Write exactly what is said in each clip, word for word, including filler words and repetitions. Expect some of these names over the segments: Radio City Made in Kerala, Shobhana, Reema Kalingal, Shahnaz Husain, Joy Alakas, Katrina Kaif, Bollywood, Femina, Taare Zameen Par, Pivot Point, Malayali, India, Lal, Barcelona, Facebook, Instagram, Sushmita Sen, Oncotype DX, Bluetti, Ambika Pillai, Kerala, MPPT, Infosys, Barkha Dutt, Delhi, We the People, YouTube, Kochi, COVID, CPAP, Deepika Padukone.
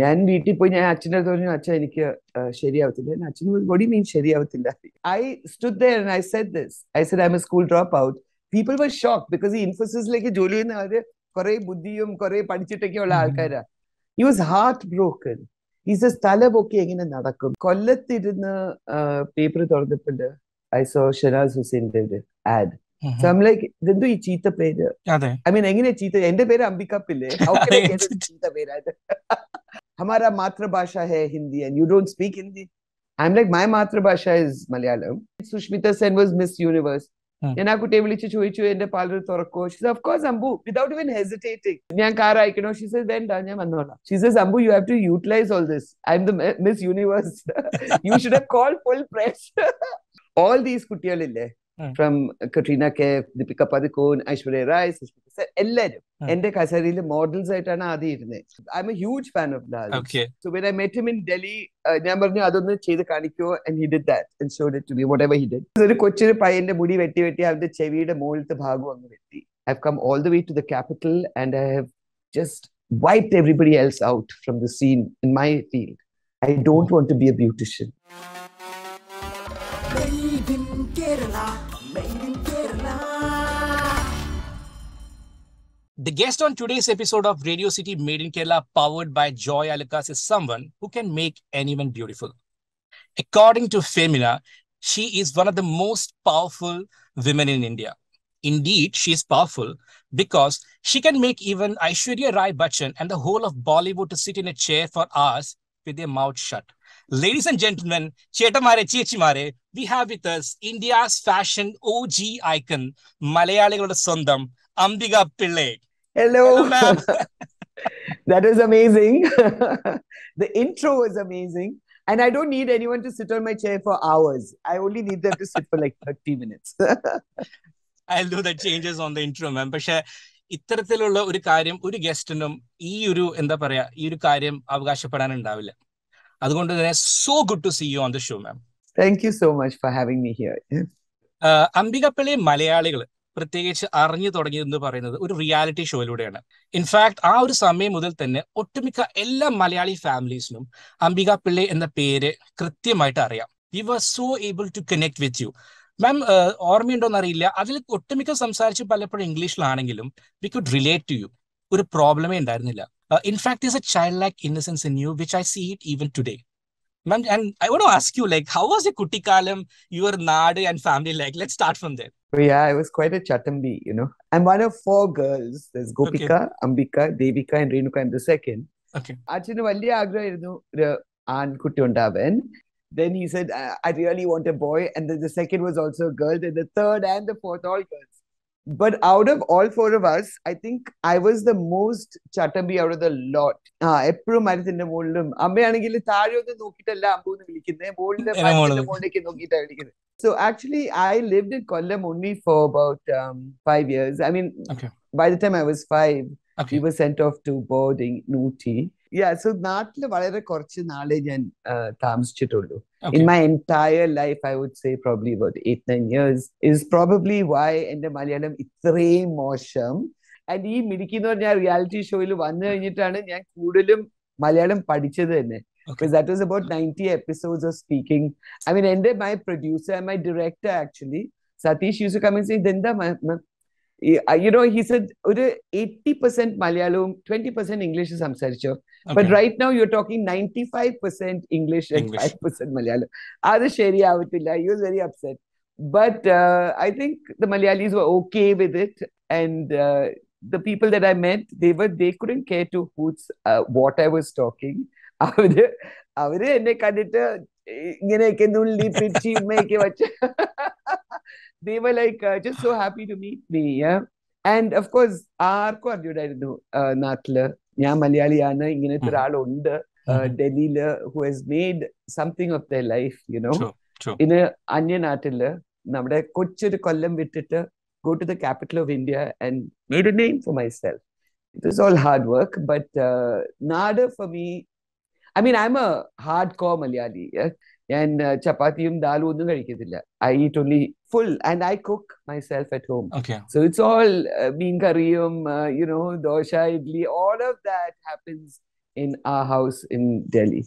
ഞാൻ വീട്ടിൽ പോയി ഞാൻ അച്ഛൻ്റെ അടുത്ത് പറഞ്ഞു, അച്ഛൻ എനിക്ക് ശരിയാവത്തില്ല. അച്ഛൻ ബോഡി മീൻ ശരിയാവത്തില്ല. I stood there and I said this. I said I M a school dropout. People were shocked because ഈ ഇൻഫോസിസിലേക്ക് ജോലി ചെയ്യുന്ന അവര് കുറെ ബുദ്ധിയും കുറെ പഠിച്ചിട്ടൊക്കെ ഉള്ള ആൾക്കാരാ. He was heartbroken. He says തലപൊക്കെ എങ്ങനെ നടക്കും. കൊല്ലത്തിരുന്ന് പേപ്പർ തുറന്നപ്പോഴ് I saw Shahnaz Husain did an ad. Mm-hmm. So I'm like, ഇതെന്തോ ഈ ചീത്ത പേര്. I mean, എങ്ങനെ ചീത്ത? എന്റെ പേര് Ambika Pillai. How can I get a ചീത്ത പേരായത്? ഹമാരാ മാതൃഭാഷ ഹേ Hindi and you don't speak Hindi. I'm like, my മാതൃഭാഷ is Malayalam. Sushmita Sen was Miss Universe. ഞാനാ കുട്ടിയെ വിളിച്ച് ചോദിച്ചു എന്റെ പാർലർ തുറക്കോ. She says, of course, Ambu, without even hesitating. ഞാൻ കാർ അയക്കണോ? She says, വേണ്ട ഞാൻ വന്നോളാം. She says, Ambu, you have to utilize all this. I'm the Miss Universe. You should have called full press. All these കുട്ടികളില്ലേ, from Katrina Kaif, Deepika Padukone, Aishwarya Rai, Sushmita Sen, എല്ലാവരും എന്റെ കസേരയിലെ models ആയിട്ടാണ് ആദ്യം ഇരുന്നത്. I M a huge fan of Lal. So when I met him in Delhi, ഞാൻ പറഞ്ഞു അതൊന്ന് ചെയ്ത് കാണിക്കോ, and he did that and showed it to me, whatever he did. ഒരു കൊച്ചിന് പയ്യന്റെ മുടി വെട്ടി വെട്ടി അവന്റെ ചെവിയുടെ മുകളിലത്തെ ഭാഗം അങ്ങ് വെട്ടി. I have come all the way to the capital and I have just wiped everybody else out from the scene in my field. I don't want to be a beautician. Made in Kerala, made in Kerala. The guest on today's episode of Radio City Made in Kerala, powered by Joy Alakas, is someone who can make anyone beautiful. According to Femina, she is one of the most powerful women in India. Indeed, she is powerful because she can make even Aishwarya Rai Bachchan and the whole of Bollywood to sit in a chair for hours with their mouth shut. Ladies and gentlemen, Chetamare Chechimare, we have with us India's fashion O G icon, Malayaligalude Sondam, Ambika Pillai. Hello. Hello, ma'am. That is amazing. The intro was amazing. And I don't need anyone to sit on my chair for hours. I only need them to sit for like thirty minutes. I'll do the changes on the intro, ma'am. But ഇത്തരത്തിലുള്ള ഒരു കാര്യം ഒരു ഗസ്റ്റിനും ഈ ഒരു എന്താ പറയാ ഈ ഒരു കാര്യം അവകാശപ്പെടാനുണ്ടാവില്ല. അതുകൊണ്ട് തന്നെ so good to see you on the show ma'am. Thank you so much for having me here. Ambika Pillai മലയാളികൾ പ്രത്യേകിച്ച് അറിഞ്ഞു തുടങ്ങിയെന്ന് പറയുന്നത് ഒരു റിയാലിറ്റി ഷോയിലൂടെയാണ്. ഇൻഫാക്ട് ആ ഒരു സമയം മുതൽ തന്നെ ഒട്ടുമിക്ക എല്ലാ മലയാളി ഫാമിലീസിനും അംബിക പിള്ളൈ എന്ന പേര് കൃത്യമായിട്ട് അറിയാം. We were so able to connect with you ma'am. ഓർമ്മയുണ്ടോന്നറിയില്ല, അതിൽ ഒട്ടുമിക്ക സംസാരിച്ച് പലപ്പോഴും ഇംഗ്ലീഷിലാണെങ്കിലും we could relate to you. ഒരു പ്രോബ്ലമേ ഉണ്ടായിരുന്നില്ല. Uh, in fact, there's a childlike innocence in you, which I see it even today. Ma'am, and I want to ask you, like, how was your kuttikalam, your naadu and family like? Let's start from there. Yeah, I was quite a chattambi, you know. I'm one of four girls. There's Gopika, okay. Ambika, Devika and Renuka. I'm the second. Okay. Achinu valliya agraha irunnu oru aan kutti undavan. Then he said, I, I really want a boy. And then the second was also a girl. Then the third and the fourth, all girls. But out of all four of us, I think I was the most chattambi out of the lot. Ah, every month in the morning, Amma, I think I was the most chattambi. So actually, I lived in Kollam only for about um, five years. I mean, okay. By the time I was five, okay. We were sent off to boarding Nooty. Yeah, so Naatla valare korchu naale njan taamsichitullu. In my entire life, I would say probably about eight, nine years is probably why എൻ്റെ മലയാളം ഇത്രയും മോശം. And ഈ മിടിക്കുന്നവർ ഞാൻ reality ഷോയിൽ വന്നു കഴിഞ്ഞിട്ടാണ് ഞാൻ കൂടുതലും മലയാളം പഠിച്ചത് തന്നെ. Because that was about ninety episodes of speaking. I mean, എൻ്റെ my producer and my director actually, Satish used to come and say, Denda, you know, he said, eighty percent Malayalam, twenty percent English is samsarichu. Okay. But right now you're talking ninety-five percent English and English. five percent Malayalam. Adu sheriyavatilla. He was very upset. But uh, I think the Malayalis were okay with it. And uh, the people that I met, they were they couldn't care to hoots uh, what I was talking. Avare avare enne kanditte ingane ikke nulli pichi make vachu. They were like uh, just so happy to meet me, yeah. And of course, ആർക്കും അറിഞ്ഞൂടായിരുന്നു നാട്ടില് ഞാൻ മലയാളിയാണ് ഇങ്ങനത്തെ ഒരാളുണ്ട് ഡൽഹിയില് who has made something of their life, you know. ഇന്ന് അന്യനാട്ടില് നമ്മുടെ കൊച്ചൊരു കൊല്ലം വിട്ടിട്ട് go to the capital of India and made a name for myself. It was all hard work, but uh, nada for me. I mean, I'm a hardcore Malayali, yeah. ഞാൻ ചപ്പാത്തിയും ദാലും ഒന്നും കഴിക്കത്തില്ല. I eat only full and I cook myself at home. So it's all മീൻ കറിയും you know dosa idli all of that happens in our house in Delhi.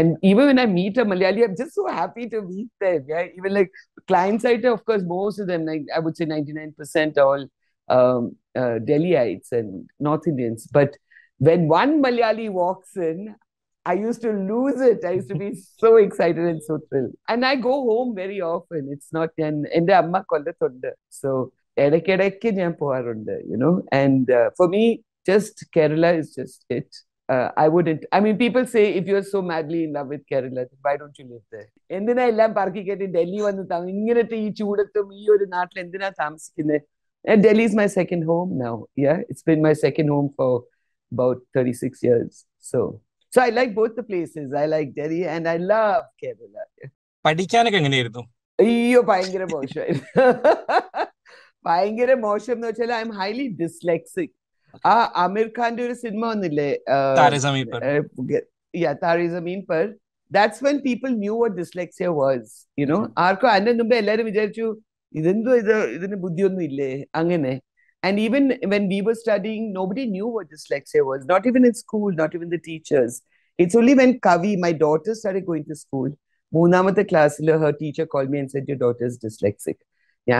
And even when I meet a Malayali, I'm just so happy to meet them. Yeah? Even like client side, of course, most of them, like I would say ninety-nine percent are all um, uh, Delhiites and North Indians. But when one Malayali walks in, I used to lose it. I used to be so excited and so thrilled. And I go home very often. It's not, and amma so you know. And uh, for me, just Kerala is just it. Uh, I wouldn't. I mean, people say if you're so madly in love with Kerala, then why don't you live there? And then I love parking in Delhi. And Delhi is my second home now. Yeah, it's been my second home for about thirty-six years. So, so I like both the places. I like Delhi and I love Kerala. Padikkanakku engane irunnu? Ayyo, bhayangara mosham. Bhayangara mosham nu vachal I'm highly dyslexic. Ah, Aamir Khan oru cinema onnille. Taare Zameen Par. Yeah, Taare Zameen Par. That's when people knew what dyslexia was, you know. Aarko anna numbe ellarum vicharichu idendo idu idine buddhi onnu ille angane. And even when we were studying, nobody knew what dyslexia was, not even in school, not even the teachers. It's only when Kavi, my daughter, started going to school, Moonamata class, her teacher called me and said, your daughter is dyslexic. I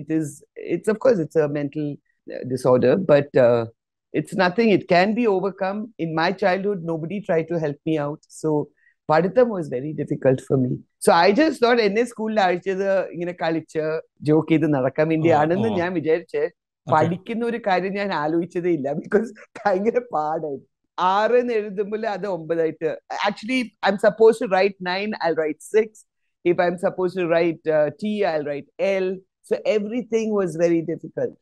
It is, it's of course, it's a mental disorder, but uh, it's nothing. It can be overcome. In my childhood, nobody tried to help me out. So Paditam was very difficult for me. So I just thought, in school, I was a joke in the because actually, if I'm supposed to write nine, I'll write six. If I'm supposed to write uh, T, I'll write L. So everything was very difficult.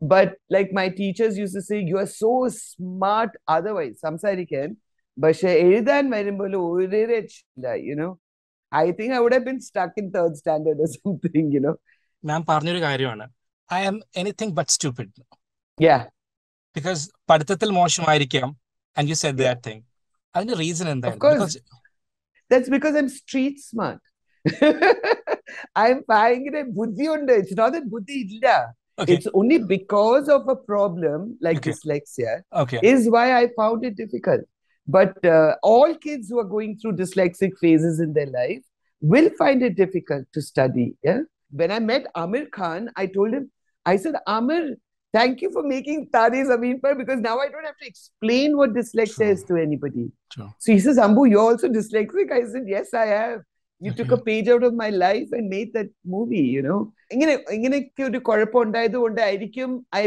But like my teachers used to say, you are so smart otherwise. Samsari can. You know, I think I would have been stuck in third standard or something, you know. Ma'am, I am anything but stupid. Yeah. Because and you said that thing. I have no reason in that. Of course. Because... That's because I'm street smart. I'm buying it at buddhi onda. It's not that buddhi illa. Okay. It's only because of a problem like okay. dyslexia okay. is why I found it difficult. But uh, all kids who are going through dyslexic phases in their life will find it difficult to study. Yeah? When I met Aamir Khan, I told him, I said, Aamir, thank you for making Taare Zameen Par because now I don't have to explain what dyslexia True. Is to anybody. True. So he says, Ambu, you're also dyslexic? I said, yes, I have. You okay. took a page out of my life and made that movie, you know. I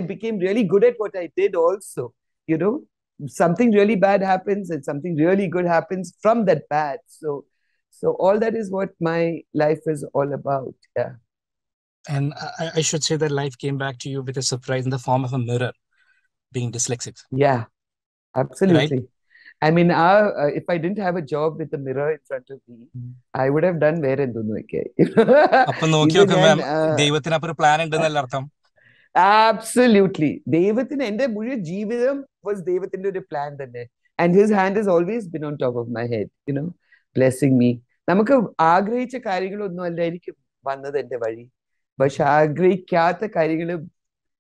became really good at what I did also, you know. Something really bad happens and something really good happens from that bad. So, so all that is what my life is all about. Yeah. And I, I should say that life came back to you with a surprise in the form of a mirror, being dyslexic. Yeah, absolutely. Right? I mean, uh, uh, if I didn't have a job with a mirror in front of me, mm. I would have done where and dono. Absolutely. Devatin ende muriya jeevitham was Devatin oru plan thanne. And his hand has always been on top of my head, you know, blessing me. Namakku aagrahicha kaaryangal onnu alla enikku vannathu ende vazhi. But aagrahikkatha kaaryangal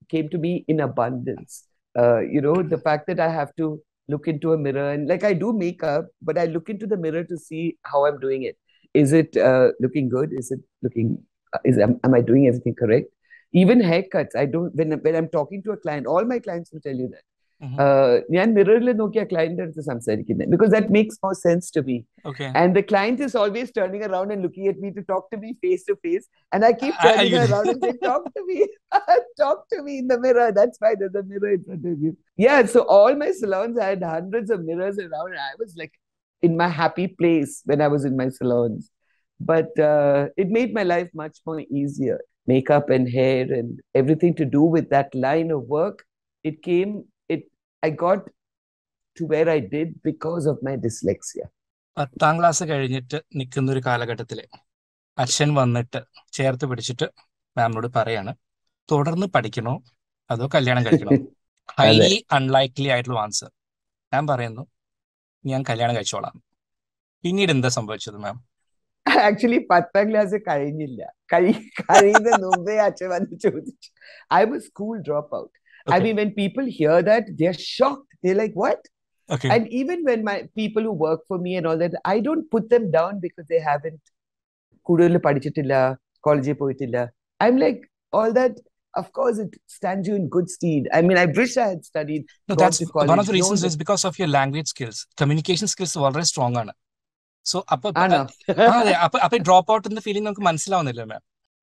came to me in abundance. Uh, you know, the fact that I have to look into a mirror and like I do makeup, but I look into the mirror to see how I'm doing it. Is it uh, looking good? Is it looking, is am, am I doing everything correct? Even haircuts, I don't, when, when I'm talking to a client, all my clients will tell you that. Mm-hmm. uh, because that makes more sense to me. Okay. And the client is always turning around and looking at me to talk to me face to face. And I keep turning I, I, around and saying, talk to me, talk to me in the mirror. That's why there's a mirror in front of you. Yeah, so all my salons, I had hundreds of mirrors around. And I was like in my happy place when I was in my salons. But uh, it made my life much more easier. Makeup and hair and everything to do with that line of work, it came, it I got to where I did because of my dyslexia. Highly unlikely idle answer. Actually, I'm a school dropout. Okay. I mean, when people hear that, they're shocked. They're like, what? Okay. And even when my people who work for me and all that, I don't put them down because they haven't college. I'm like, all that, of course, it stands you in good stead. I mean, I wish I had studied. No, that's one of the reasons no, is because of your language skills. Communication skills are already strong. Anna. So, appa, Anna. Ah, appa, appa dropout in the feeling of ma'am.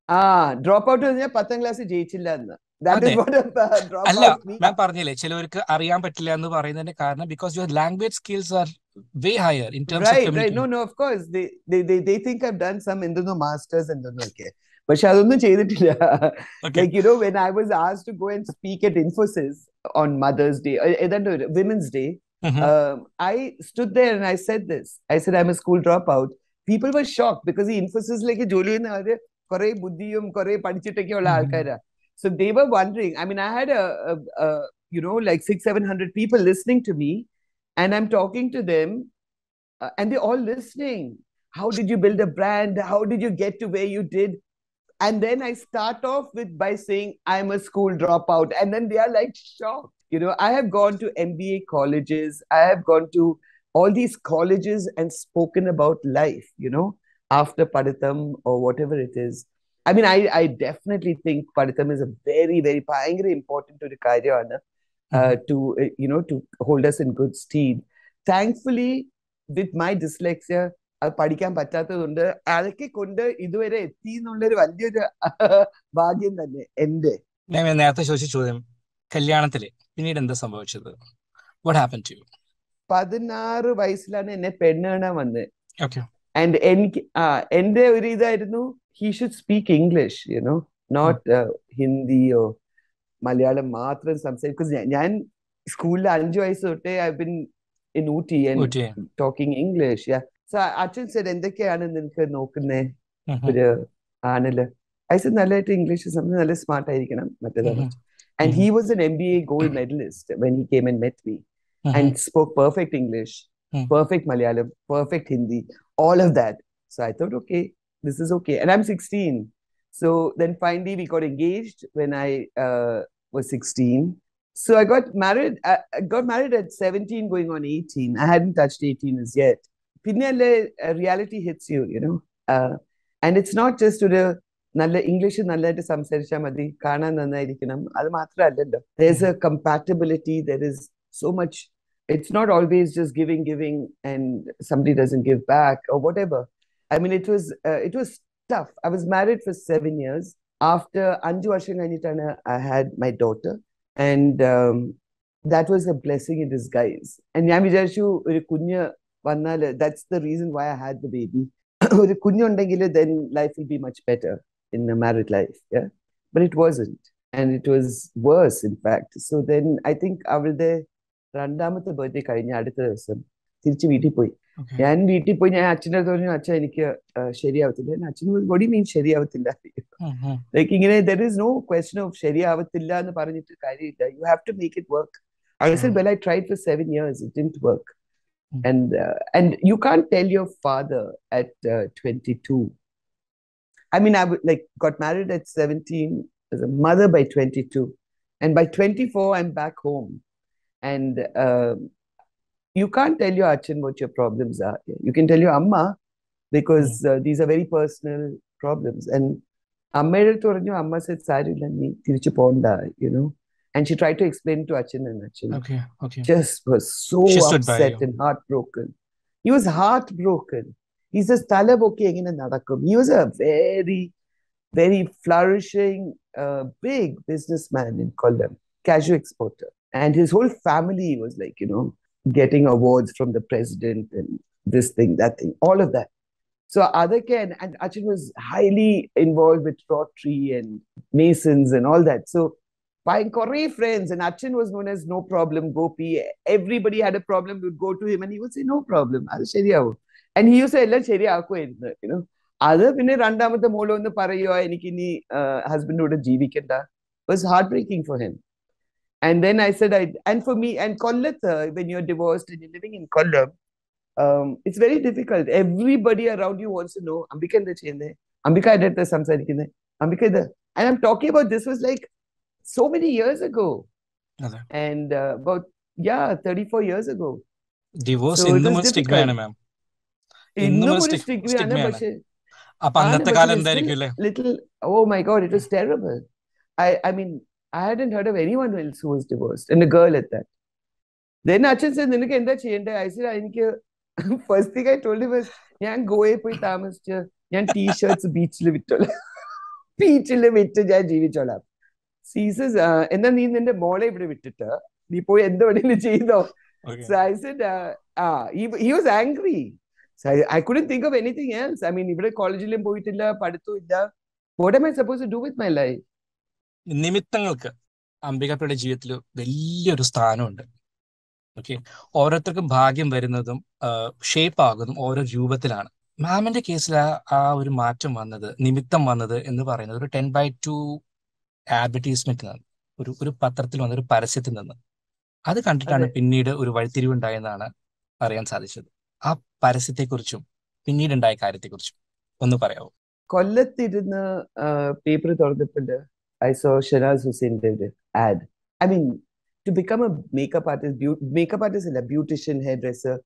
Ah, dropout in the pathang class is jaychilla. That is what a uh, dropout means. Ma'am parnile, chelovarku aryan pattilla ennu parayunnathe kaaranam because your language skills are way higher in terms right, of communication. Right, no, no, of course. They they they, they think I've done some endono masters and endono okay. But okay. Like, you know, when I was asked to go and speak at Infosys on Mother's Day, uh, Women's Day, mm-hmm. um, I stood there and I said this. I said, I'm a school dropout. People were shocked because the Infosys like mm-hmm. So they were wondering. I mean, I had a, a, a you know, like six, seven hundred people listening to me, and I'm talking to them, uh, and they're all listening. How did you build a brand? How did you get to where you did? And then I start off with by saying, I'm a school dropout. And then they are like shocked. You know, I have gone to M B A colleges. I have gone to all these colleges and spoken about life, you know, after Paditham or whatever it is. I mean, I, I definitely think Paditham is a very, very important to the Karya, uh, to, you know, to hold us in good stead. Thankfully, with my dyslexia, what happened to you? Okay. And uh, he should speak English, you know, not uh, Hindi or Malayalam matra in some sense. Because in school, I've been in Uti and Uti. Talking English, yeah. So Achan said, mm-hmm. I said, Nalla English is something Nalla smart. Mm-hmm. And he was an M B A gold medalist when he came and met me mm-hmm. and spoke perfect English, mm-hmm. perfect Malayalam, perfect Hindi, all of that. So I thought, okay, this is okay. And I'm sixteen. So then finally we got engaged when I uh, was sixteen. So I got married. I got married at seventeen going on eighteen. I hadn't touched eighteen as yet. Reality hits you, you know. Uh, and it's not just to the English and there's a compatibility, there is so much. It's not always just giving, giving, and somebody doesn't give back or whatever. I mean, it was uh, it was tough. I was married for seven years. After Anju Ashanganitana, I had my daughter, and um, that was a blessing in disguise. And that's the reason why I had the baby. Then life will be much better in the married life. Yeah, but it wasn't. And it was worse, in fact. So then I think I will there. Okay. And what do you mean Shariyavatilla? Like, there is no question of Shariyavatilla. You have to make it work. I said, well, I tried for seven years. It didn't work. And uh, and you can't tell your father at uh, twenty-two. I mean, I like got married at seventeen, as a mother by twenty-two. And by twenty-four, I'm back home. And uh, you can't tell your Achan what your problems are. You can tell your Amma because uh, these are very personal problems. And Amma said, you know. And she tried to explain to Achin and Achin. Okay, okay. Just was so upset and heartbroken. He was heartbroken. He says, he was a very, very flourishing, uh, big businessman in Kollam, cashew exporter. And his whole family was like, you know, getting awards from the president and this thing, that thing, all of that. So Adhake and Achin was highly involved with Rotary and Masons and all that. So buying Korea friends, and Achin was known as no problem, Gopi. Everybody had a problem, would go to him and he would say, no problem. And he used to say, you know, it was heartbreaking for him. And then I said, I and for me, and Kollam, when you're divorced and you're living in Kollam, Um, it's very difficult. Everybody around you wants to know, Ambika in the chain, Ambika did this, Ambika Ambika. And I'm talking about this was like so many years ago. Okay. And uh, about, yeah, thirty-four years ago. Divorce in the most ma'am. In the most stigma. Little, oh my God, it was terrible. I, I mean, I hadn't heard of anyone else who was divorced, and a girl at that. Then Achin said, I said, first thing I told him was, I'm going to go t-shirts beach. Beach she says, uh, and then in the mall, okay. So I said, uh, ah, he, he was angry. So I, I couldn't think of anything else. I mean, college, what am I supposed to do with my life? Nimittangalka, Ambika Pillai jeevithil velliyoru sthanam undu. Okay. Orotharkkum bhagyam varunnathum shape aagudum oro roopathilana. Maminte case-il aa oru maattam vannathu, nimittam vannathu ennu parayunnu oru ten by two advertisement nanu. Oru oru patrathil vanna oru parasyathil nanu. Adu kandittana pinneedu oru vazhithirivu undayennanu arayan sadhichathu. Aa parasyathekurichum pinneedu undaya karyattekurichum onnu parayavo. Kollatthirunna paper thorannappil I saw Shahnaz Husain did an ad. I mean, to become a makeup artist, beauty, makeup artist is a beautician, hairdresser.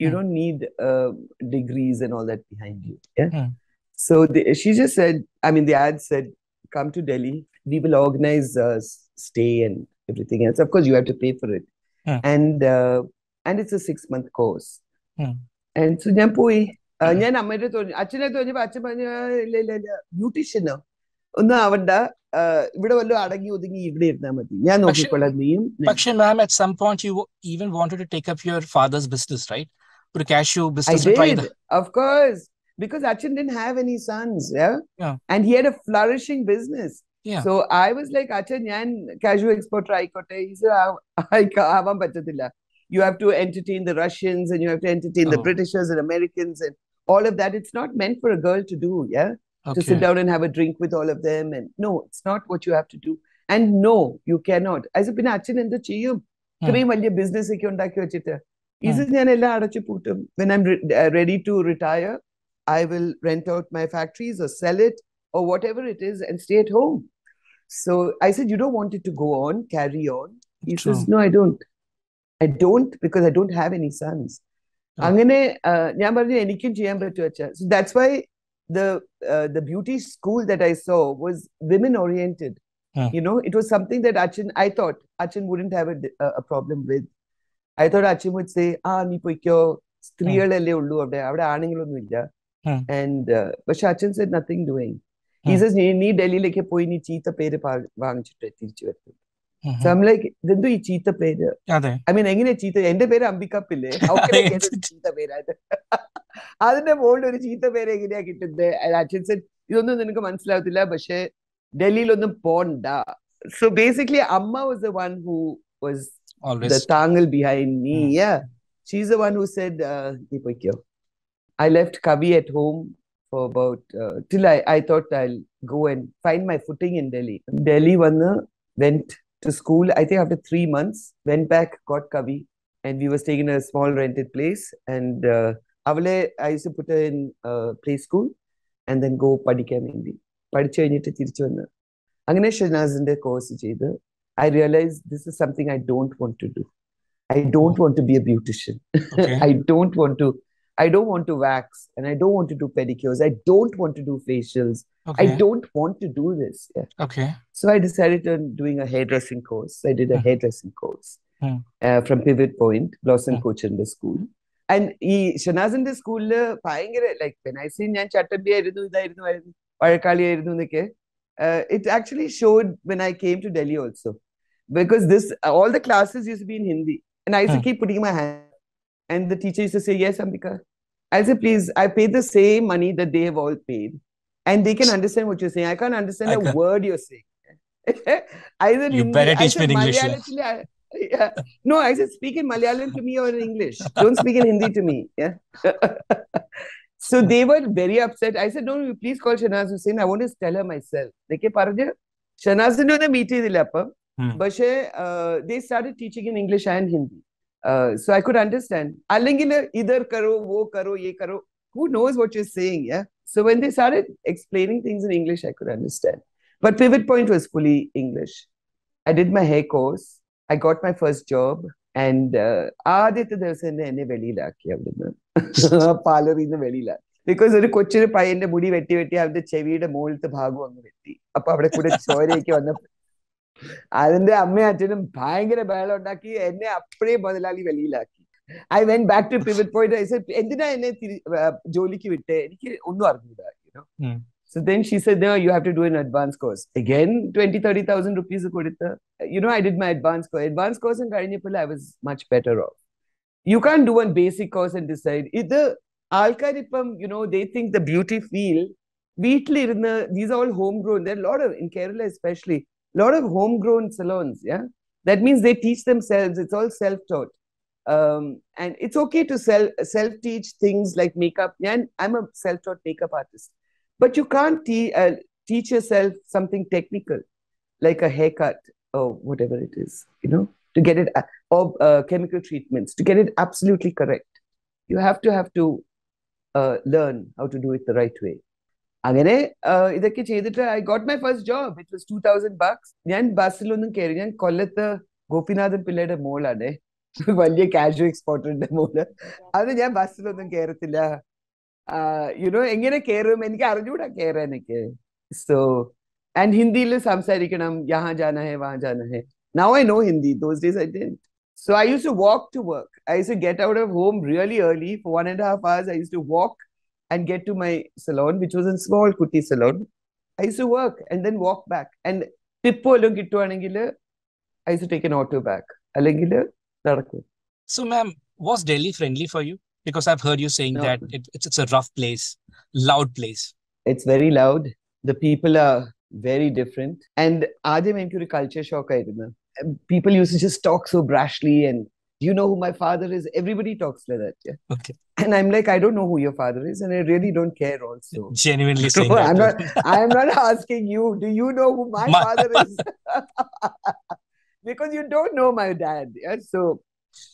You don't need uh, degrees and all that behind you. Yeah. Mm-hmm. So the, she just said, I mean, the ad said, come to Delhi. We will organize a uh, stay and everything else. Of course, you have to pay for it. Mm-hmm. And uh, and it's a six-month course. Mm-hmm. And so I said, I'm a beautician. Uh, Pakshan, ma'am, at some point you even wanted to take up your father's business, right? Put cashew business. I did, to of course, because Achin didn't have any sons, yeah? Yeah, and he had a flourishing business. Yeah. So I was like, Achin, yan cashew export try kote. He said, I avam bachadilla. You have to entertain the Russians and you have to entertain oh. the Britishers and Americans and all of that. It's not meant for a girl to do, yeah. Okay. To sit down and have a drink with all of them. And no, it's not what you have to do. And no, you cannot. I said, when I'm re ready to retire, I will rent out my factories or sell it or whatever it is and stay at home. So I said, you don't want it to go on, carry on. He True. Says, no, I don't. I don't because I don't have any sons. Okay. So that's why the uh, the beauty school that I saw was women oriented. Yeah. You know, it was something that Achin, I thought Achin wouldn't have a, a, a problem with. I thought Achin would say, ah, ni poikyo, yeah. And uh, but Achin said nothing doing. He yeah. says, ni Delhi leke poi ni cheetha pere vaangichittu. So I'm like, then do you cheetha pere? I mean, engine cheetha, ende pere Ambika Pillai. How can I get a cheetha pere? I didn't have old or cheetha pere. And Achin said, you don't know, Bashe, Delhi london pond. So basically, Amma was the one who was always the tangle behind me. Mm. Yeah. She's the one who said, uh, I left Kavi at home for about uh, till I, I thought I'll go and find my footing in Delhi. Delhi one went to school, I think after three months, went back, got Kavi, and we were staying in a small rented place. And uh, Avale, I used to put her in uh, play school and then go padikka mendi. I realized this is something I don't want to do. I don't want to be a beautician. Okay. I don't want to, I don't want to wax and I don't want to do pedicures. I don't want to do facials. Okay. I don't want to do this. Yeah. Okay. So I decided on doing a hairdressing course. I did a hairdressing course hmm. uh, from Pivot Point, Blossom hmm. Coachella School. And he, Shahnaz in the school, like when I seen uh, it actually showed when I came to Delhi also. Because this, all the classes used to be in Hindi. And I used to keep putting my hand. And the teacher used to say, yes, Ambika. I said, please, I pay the same money that they have all paid. And they can understand what you're saying. I can't understand I a can't. Word you're saying. I said, you better teach me in English. Yeah. No, I said, speak in Malayalam to me or in English. Don't speak in Hindi to me. Yeah. So they were very upset. I said, no, you please call Shahnaz Husain. I want to tell her myself. Shahnaz didn't meet her. But they started teaching in English and Hindi. Uh, so I could understand. Either karo, wo karo, ye karo. Who knows what you're saying, yeah? So when they started explaining things in English, I could understand. But Pivot Point was fully English. I did my hair course. I got my first job. And uh, because I have the I went back to Pivot Point. I said, hmm. So then she said, no, you have to do an advanced course. Again, twenty, thirty thousand rupees. You know, I did my advanced course. Advanced course in Taare Zameen Par, I was much better off. You can't do one basic course and decide. Either Alkaripam, you know, they think the beauty field, these are all homegrown. There are a lot of, in Kerala especially, a lot of homegrown salons, yeah? That means they teach themselves. It's all self-taught. Um, and it's okay to self, self-teach things like makeup. Yeah, and I'm a self-taught makeup artist. But you can't te uh, teach yourself something technical, like a haircut or whatever it is, you know, to get it, or uh, chemical treatments, to get it absolutely correct. You have to have to uh, learn how to do it the right way. I got my first job. It was two thousand bucks. I was in Barcelona. I was in Kollam. I casual exporter. I was in Barcelona. Uh, you know, so, and Hindi is samsarikanam. Now I know Hindi. Those days I didn't. So I used to walk to work. I used to get out of home really early for one and a half hours. I used to walk and get to my salon, which was a small kuti salon. I used to work and then walk back. And I used to take an auto back. So, ma'am, was Delhi friendly for you? Because I've heard you saying no. that it, it's, it's a rough place, loud place. It's very loud. The people are very different. And culture shock. People used to just talk so brashly. And do you know who my father is? Everybody talks like that. Yeah? Okay. And I'm like, I don't know who your father is. And I really don't care also. Genuinely saying no, that. I'm not, I'm not asking you, do you know who my, my father is? Because you don't know my dad. Yeah? So...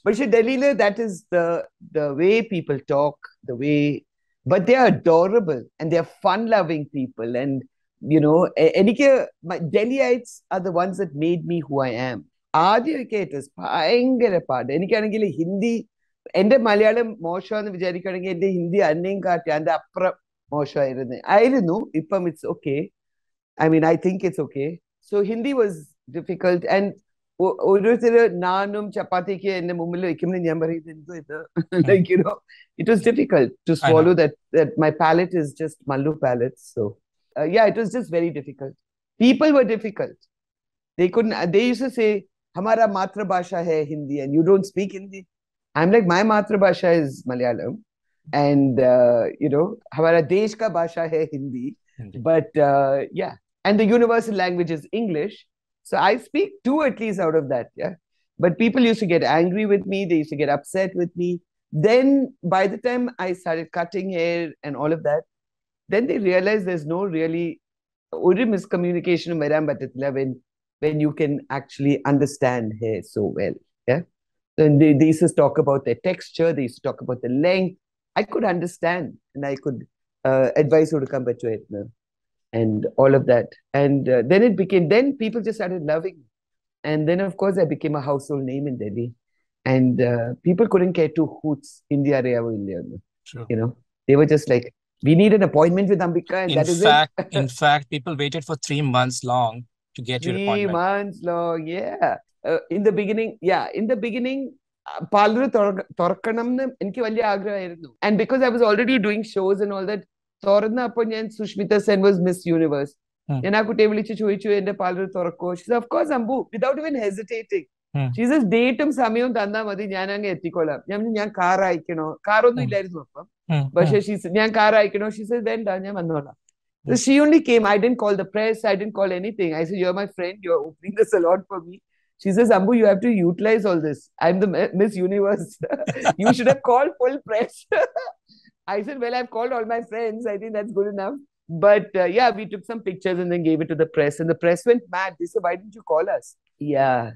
But Delhi, that is the, the way people talk, the way, but they are adorable and they are fun-loving people. And, you know, my Delhiites are the ones that made me who I am. It was Hindi, I don't know, it's okay. I mean, I think it's okay. So Hindi was difficult and like, you know, it was difficult to swallow that, that my palate is just Mallu palate. So, uh, yeah, it was just very difficult. People were difficult. They couldn't, they used to say, Hamara Matra Bhasha hai Hindi, and you don't speak Hindi. I'm like, my Matra Bhasha is Malayalam. And, uh, you know, Hamara Desh ka Bhasha hai Hindi. But, uh, yeah. And the universal language is English. So I speak two at least out of that, yeah. But people used to get angry with me. They used to get upset with me. Then by the time I started cutting hair and all of that, then they realized there's no really miscommunication when, when you can actually understand hair so well, yeah. And they, they used to talk about their texture. They used to talk about the length. I could understand and I could uh, advise you to come back to it now. And all of that. And uh, then it became, then people just started loving me. And then, of course, I became a household name in Delhi. And uh, people couldn't care two hoots in the area of India. Sure. You know, they were just like, we need an appointment with Ambika. And in that is fact, it. In fact, people waited for three months long to get three your appointment. Three months long, yeah. Uh, in the beginning, yeah, in the beginning, and because I was already doing shows and all that, Sushmita Sen was Miss Universe. Hmm. She said, of course, Ambu, without even hesitating. Hmm. She says, datum samyam tanda madi nyanang etikola. Yam nyan kara ikino. Karo no ilaris mappa. But she said, nyan kara ikino. She says, then danya manola. So she only came. I didn't call the press. I didn't call anything. I said, you're my friend. You're opening the salon for me. She says, Ambu, you have to utilize all this. I'm the Miss Universe. You should have called full press. I said, well, I've called all my friends. I think that's good enough. But uh, yeah, we took some pictures and then gave it to the press. And the press went mad. They said, why didn't you call us? Yeah.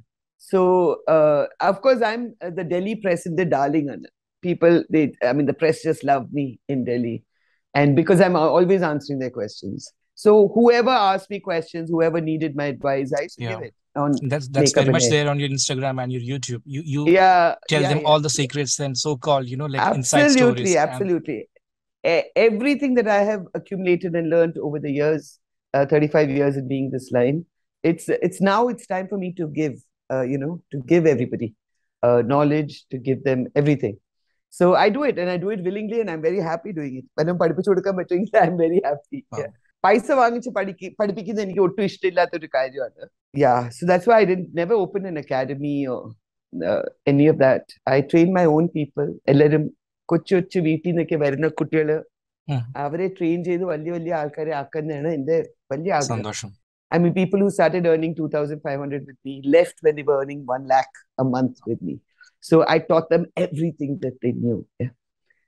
So, uh, of course, I'm uh, the Delhi press is the darling. People, they, I mean, the press just love me in Delhi. And because I'm always answering their questions. So whoever asked me questions, whoever needed my advice, I used to yeah. give it. On that's that's very much there on your Instagram and your YouTube. You you yeah, tell yeah, them yeah. all the secrets and so-called, you know, like absolutely, inside stories. Absolutely, absolutely. Everything that I have accumulated and learned over the years, uh, thirty-five years in being this line, it's it's now it's time for me to give, uh, you know, to give everybody uh, knowledge, to give them everything. So I do it, and I do it willingly, and I'm very happy doing it. I'm very happy. Wow. Yeah. Yeah, so that's why I didn't never open an academy or uh, any of that. I trained my own people. I let them train. I mean, people who started earning two thousand five hundred with me left when they were earning one lakh a month with me. So I taught them everything that they knew. Yeah.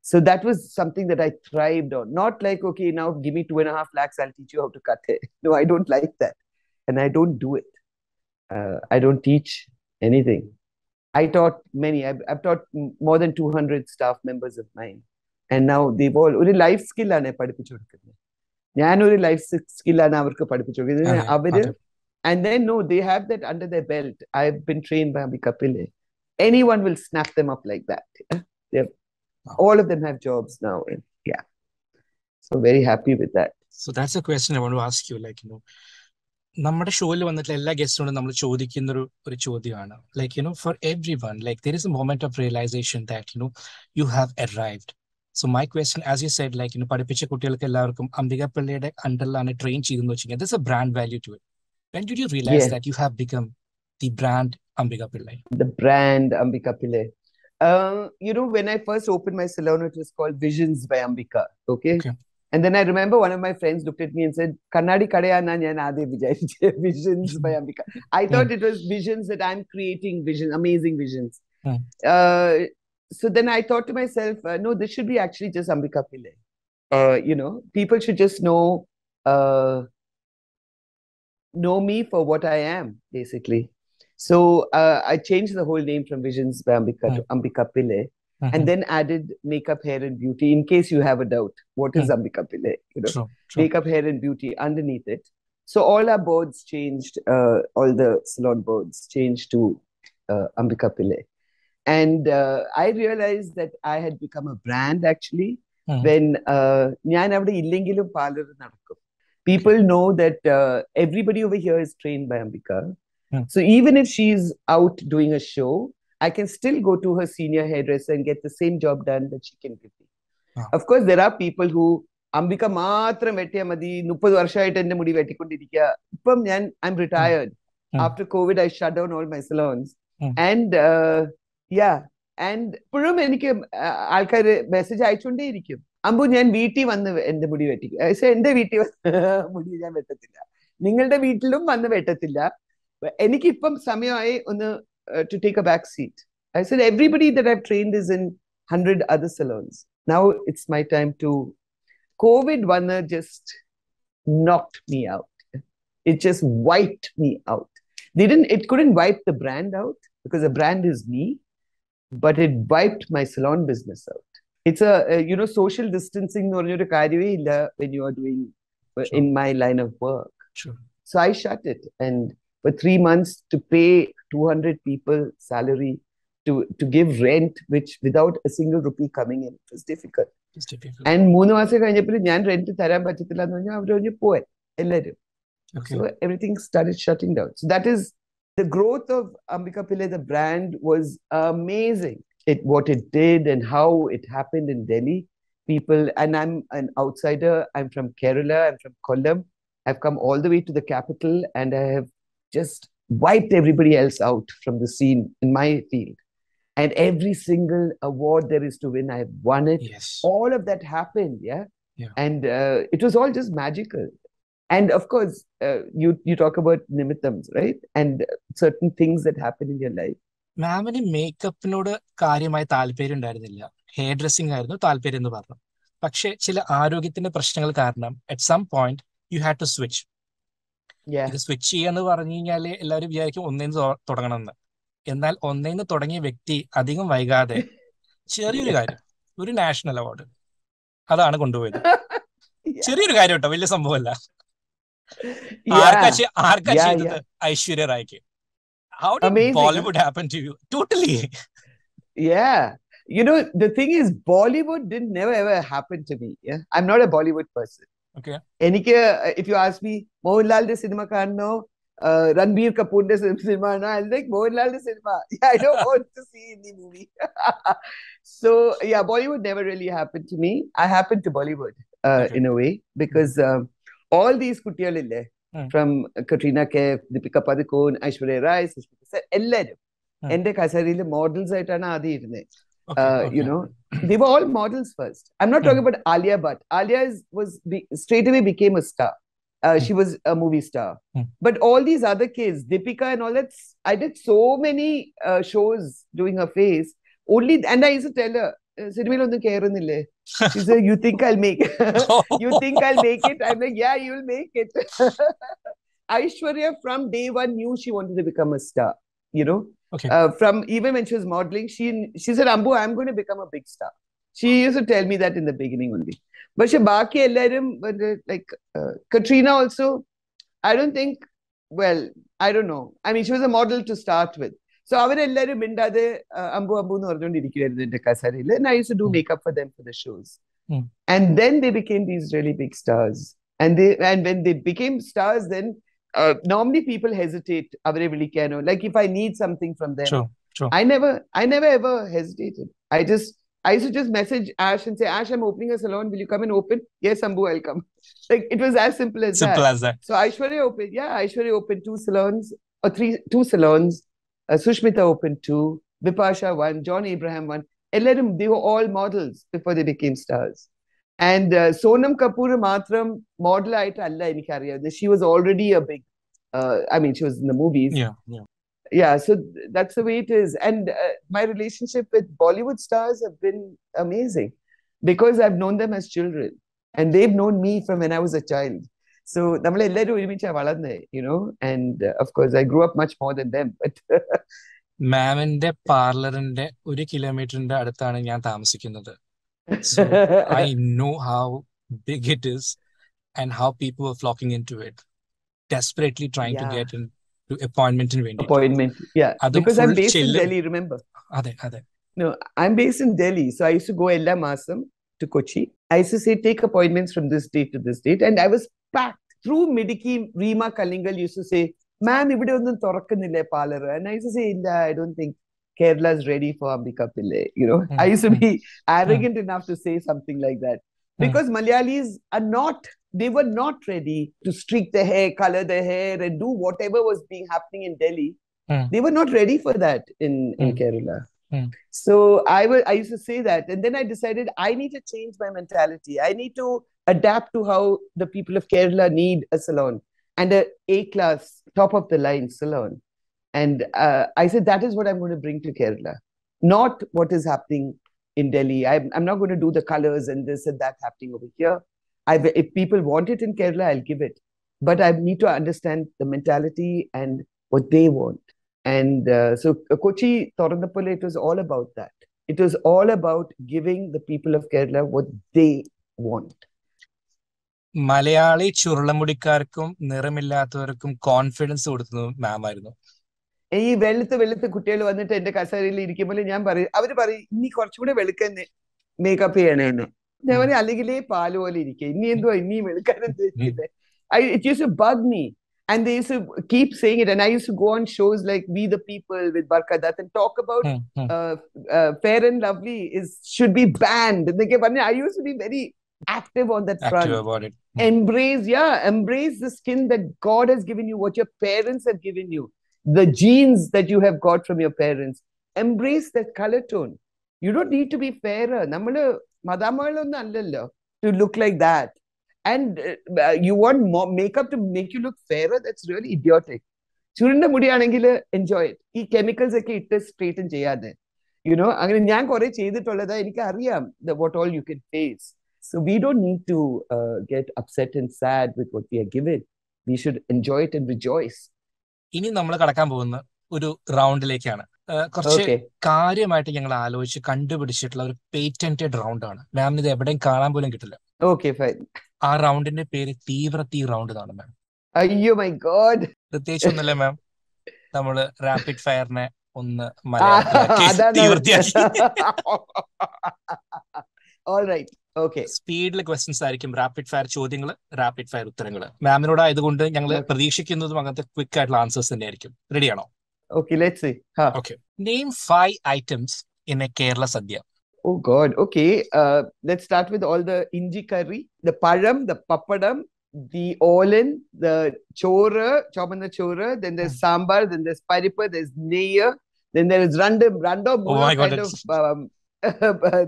So that was something that I thrived on. Not like, okay, now give me two and a half lakhs, I'll teach you how to cut hair. No, I don't like that. And I don't do it. Uh, I don't teach anything. I taught many. I've, I've taught more than two hundred staff members of mine. And now they've all, ore life skill aane padipichodukku. Njan ore life skill aane avarku padipichodukku. And then, no, they have that under their belt. I've been trained by Ambika Pillai. Anyone will snap them up like that. They're all of them have jobs now. And yeah. So very happy with that. So that's a question I want to ask you. Like, you know, like, you know, for everyone, like there is a moment of realization that, you know, you have arrived. So my question, as you said, like, you know, there's a brand value to it. When did you realize yes. that you have become the brand Ambika Pillai? The brand Ambika Pillai. Uh, you know, when I first opened my salon, it was called Visions by Ambika. Okay? okay. And then I remember one of my friends looked at me and said, Kannadi kadeya na njan ade vijay Visions by Ambika. I thought yeah. it was visions that I'm creating vision, amazing visions. Yeah. Uh, so then I thought to myself, uh, no, this should be actually just Ambika Pillai. Uh, you know, people should just know, uh, know me for what I am, basically. So uh, I changed the whole name from Visions by Ambika mm. to Ambika Pillai mm-hmm. and then added makeup, hair and beauty in case you have a doubt. What mm. is Ambika Pillai? You know, true, true. Makeup, hair and beauty underneath it. So all our boards changed, uh, all the salon boards changed to uh, Ambika Pillai. And uh, I realized that I had become a brand actually mm. when uh, people know that uh, everybody over here is trained by Ambika. So even if she's out doing a show, I can still go to her senior hairdresser and get the same job done that she can give me. Wow. Of course, there are people who, Ambika matra vettiya madi, thirty varsha itende mudi vettikondirikkya. Ippam I'm retired. Mm. After COVID, I shut down all my salons. Mm. And uh, yeah, and purum enike alkare message aichonde irikkum. Ambu njan veetti vandu ende mudi vettikku. I say ende veetti mudi njan vettathilla. Ningalde veettilum vandu vettathilla. To take a back seat. I said, everybody that I've trained is in one hundred other salons. Now it's my time to... COVID just knocked me out. It just wiped me out. They didn't. It couldn't wipe the brand out because the brand is me, but it wiped my salon business out. It's a, you know, social distancing when you are doing sure. in my line of work. Sure. So I shut it and... For three months to pay two hundred people salary, to, to give rent, which without a single rupee coming in, it was difficult. It's difficult. And okay. So everything started shutting down. So that is the growth of Ambika Pillai, the brand was amazing. It what it did and how it happened in Delhi. People, and I'm an outsider. I'm from Kerala. I'm from Kollam. I've come all the way to the capital and I have just wiped everybody else out from the scene in my field. And every single award there is to win, I have won it. Yes. All of that happened, yeah? yeah. And uh, it was all just magical. And of course, uh, you, you talk about nimittams, right? And uh, certain things that happen in your life. Ma'am, any makeup noda karyamay thalperiyam undayirunnilla. Hairdressing aayirunnu thalperiyam ennu parannu. Pakshe chila aarogyatinte prashnangal kaaranam at some point you had to switch. Yeah. Switch and the Varaniale, Larivia, എന്നാൽ ഒന്നേന്ന് തുടങ്ങിയ വ്യക്തി അധികം വൈകാതെ ചെറിയൊരു കാര്യം, ഒരു national award, അതാണ് കൊണ്ടുപോയത്. ചെറിയൊരു കാര്യം കേട്ടോ, വലിയ സംഭവമല്ല. ആർക്കാ ആർക്കാ ചെയ്തത്? Aishwarya റായ്ക്ക്. How did Amazing. Bollywood happen to you? Totally. Yeah. You know, the thing is, Bollywood didn't never ever happen to me. Yeah? I'm not a Bollywood person. Okay. Enike, if you ask me, Mohanlal's cinema kanno, Uh, Ranbir Kapoor's cinema, no? I was like, Mohanlal's cinema. Yeah, I don't want to see any movie. So, yeah, Bollywood never really happened to me. I happened to Bollywood uh, okay. in a way because um, all these kutiyalille mm. from Katrina Kaif, Deepika Padukone, Aishwarya Rai, Sushmita Sen, ellarum ende kasarile models aitana adi irne. You know, they were all models first. I'm not talking mm. about Alia, but Alia is, was be, straight away became a star. Uh, she was a movie star. Mm. But all these other kids, Deepika and all that, I did so many uh, shows doing her face. Only, and I used to tell her, she said, you think I'll make it? You think I'll make it? I'm like, yeah, you'll make it. Aishwarya from day one knew she wanted to become a star, you know. Okay. Uh, from even when she was modeling, she, she said, Ambu, I'm going to become a big star. She used to tell me that in the beginning only. But she baaki ellarum, like uh, Katrina also, I don't think, well, I don't know. I mean, she was a model to start with. So I used to do makeup for them for the shows. Mm. And then they became these really big stars. And they and when they became stars, then uh, normally people hesitate. Like if I need something from them, sure, sure. I never, I never ever hesitated. I just... I used to just message Ash and say, Ash, I'm opening a salon. Will you come and open? Yes, Ambu, I'll come. Like, it was as simple as simple that. Simple as that. So, Aishwarya opened. Yeah, Aishwarya opened two salons or three, two salons. Uh, Sushmita opened two. Vipasha one. John Abraham one. Ellarum, they were all models before they became stars. And uh, Sonam Kapoor Matram, model aita alla eniki ariya. She was already a big, uh, I mean, she was in the movies. Yeah, yeah. Yeah, so th- that's the way it is. And uh, my relationship with Bollywood stars have been amazing because I've known them as children and they've known me from when I was a child. So, you know, and uh, of course, I grew up much more than them. But ma'am in the parlor and one kilometer in the adatana njan thamsikkunnathu. So, I know how big it is and how people are flocking into it, desperately trying yeah. to get in. Appointment in India. Appointment, yeah. Adam because I'm based chill. in Delhi, remember? Adhe, adhe. No, I'm based in Delhi. So I used to go Ella Masam to Kochi. I used to say, take appointments from this date to this date. And I was packed. Through Midiki, Reema Kalingal used to say, ma'am, I don't think parlor. And I used to say, I don't think Kerala is ready for Ambika Pillai. You know, mm. I used to be arrogant mm. enough to say something like that. Because mm. Malayalis are not... They were not ready to streak their hair, color their hair and do whatever was being happening in Delhi. Mm. They were not ready for that in, in mm. Kerala. Mm. So I, was, I used to say that. And then I decided I need to change my mentality. I need to adapt to how the people of Kerala need a salon and an A-class, top of the line salon. And uh, I said, that is what I'm going to bring to Kerala. Not what is happening in Delhi. I'm, I'm not going to do the colors and this and that happening over here. I, if people want it in Kerala, I'll give it. But I need to understand the mentality and what they want. And uh, so Kochi, Thorandappally, it was all about that. It was all about giving the people of Kerala what they want. Malayali churlamudikkarkkum, niramillathorkkum confidence koduthu ma'am aayirunnu. Ee veluthu veluthu kuttiyal vannittu ende kasaril irikkumbol njan parayum avaru parayum inni korchu kude velukkanne makeup cheyanennu. I, it used to bug me and they used to keep saying it and I used to go on shows like We the People with Barkha Dutt and talk about hmm, hmm. Uh, uh, Fair and Lovely is should be banned. And they, I used to be very active on that front. Active about it. Hmm. Embrace, yeah, embrace the skin that God has given you, what your parents have given you, the genes that you have got from your parents. Embrace that color tone. You don't need to be fairer. To look like that. And uh, you want more makeup to make you look fairer? That's really idiotic. Enjoy it. These chemicals are straight and you know, what all you can face. So we don't need to uh, get upset and sad with what we are given. We should enjoy it and rejoice. Ini nammal kadakkan povunna oru round lekana. കുറച്ച് കാര്യമായിട്ട് ഞങ്ങൾ ആലോചിച്ച് കണ്ടുപിടിച്ചിട്ടുള്ള ഒരു patented റൗണ്ടാണ്. മാമിന് ഇത് എവിടെയും കാണാൻ പോലും കിട്ടില്ല. ആ റൗണ്ടിന്റെ പേര് തീവ്ര തീ റൗണ്ട് എന്നാണ് മാം. അയ്യോ മൈ ഗോഡ്, പ്രത്യേകിച്ച് ഒന്നുമില്ല മാം, നമ്മള് റാപ്പിഡ് ഫയറിനെ ഒന്ന് സ്പീഡിലെ ക്വസ്റ്റ്യൻസ് ആയിരിക്കും. റാപ്പിഡ് ഫയർ ചോദ്യങ്ങൾ, റാപ്പിഡ് ഫയർ ഉത്തരങ്ങൾ. മാമിനോട് ആയതുകൊണ്ട് ഞങ്ങൾ പ്രതീക്ഷിക്കുന്നതും അങ്ങനത്തെ ക്വിക്ക് ആയിട്ടുള്ള ആൻസേഴ്സ് തന്നെ ആയിരിക്കും. റെഡിയാണോ? Okay, let's see. Huh. Okay. Name five items in a Kerala sadhya. Oh God. Okay. Uh, let's start with all the inji curry, the param, the papadam, the olen, the chora, chobana chora. Then there's sambar. Then there's parippa. There's neyya. Then there is random, random. Oh my God. Kind of, um,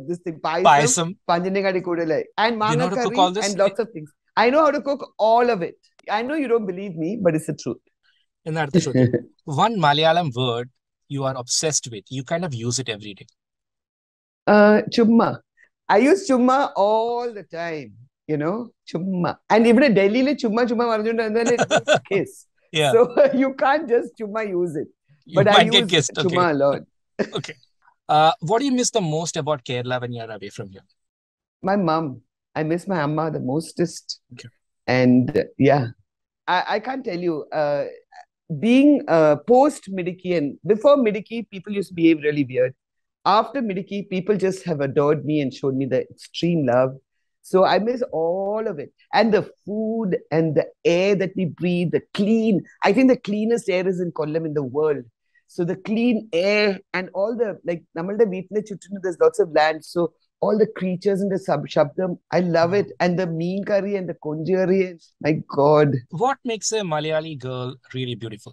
this thing paisam. Panjanengadi kodalai. And manga, you know, curry, all this? And lots of things. I know how to cook all of it. I know you don't believe me, but it's the truth. One Malayalam word you are obsessed with. You kind of use it every day. Uh, chumma. I use chumma all the time. You know, chumma. And even in Delhi, chumma, chumma, kiss. Yeah. So you can't just chumma use it. But you I might use get kissed. Chumma okay. a lot. Okay. Uh, what do you miss the most about Kerala when you are away from here? My mom. I miss my amma the mostest. Okay. And uh, yeah, I, I can't tell you. Uh, Being uh, post-Midiki, before Midiki, people used to behave really weird. After Midiki, people just have adored me and showed me the extreme love. So I miss all of it. And the food and the air that we breathe, the clean. I think the cleanest air is in Kollam in the world. So the clean air and all the, like, there's lots of land. So all the creatures in the shabdam, I love it. And the meen curry and the konji curry, my God. What makes a Malayali girl really beautiful?